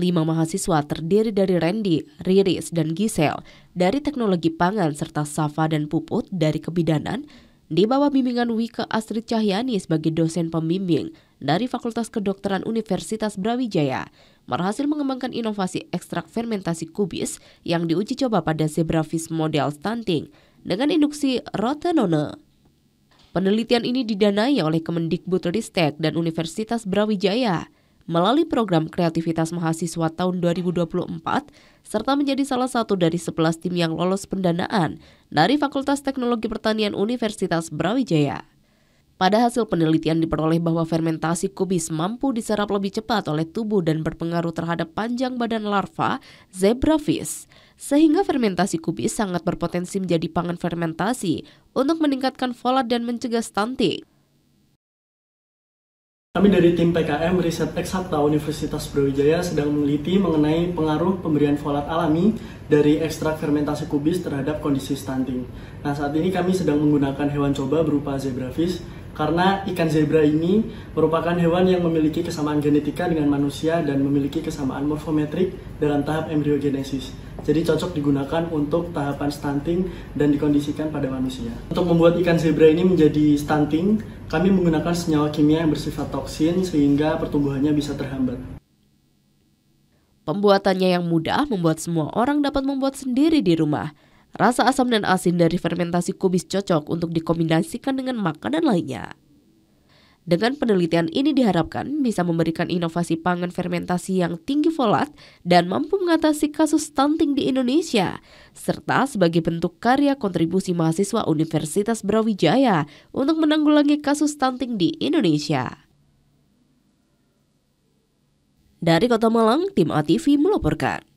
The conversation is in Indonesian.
5 mahasiswa terdiri dari Randy, Riris, dan Gisel dari Teknologi Pangan serta Safa dan Puput dari Kebidanan di bawah bimbingan Wika Astrid Cahyani sebagai dosen pembimbing dari Fakultas Kedokteran Universitas Brawijaya berhasil mengembangkan inovasi ekstrak fermentasi kubis yang diuji coba pada zebrafish model stunting dengan induksi rotenone. Penelitian ini didanai oleh Kemendikbudristek dan Universitas Brawijaya melalui program kreativitas mahasiswa tahun 2024 serta menjadi salah satu dari 11 tim yang lolos pendanaan dari Fakultas Teknologi Pertanian Universitas Brawijaya. Pada hasil penelitian diperoleh bahwa fermentasi kubis mampu diserap lebih cepat oleh tubuh dan berpengaruh terhadap panjang badan larva zebrafish, sehingga fermentasi kubis sangat berpotensi menjadi pangan fermentasi untuk meningkatkan folat dan mencegah stunting. Kami dari tim PKM Riset Eksakta Universitas Brawijaya sedang meneliti mengenai pengaruh pemberian folat alami dari ekstrak fermentasi kubis terhadap kondisi stunting. Nah, saat ini kami sedang menggunakan hewan coba berupa zebrafish karena ikan zebra ini merupakan hewan yang memiliki kesamaan genetika dengan manusia dan memiliki kesamaan morfometrik dalam tahap embriogenesis. Jadi cocok digunakan untuk tahapan stunting dan dikondisikan pada manusia. Untuk membuat ikan zebra ini menjadi stunting, kami menggunakan senyawa kimia yang bersifat toksin sehingga pertumbuhannya bisa terhambat. Pembuatannya yang mudah membuat semua orang dapat membuat sendiri di rumah. Rasa asam dan asin dari fermentasi kubis cocok untuk dikombinasikan dengan makanan lainnya. Dengan penelitian ini diharapkan bisa memberikan inovasi pangan fermentasi yang tinggi folat dan mampu mengatasi kasus stunting di Indonesia, serta sebagai bentuk karya kontribusi mahasiswa Universitas Brawijaya untuk menanggulangi kasus stunting di Indonesia. Dari Kota Malang, tim ATV melaporkan.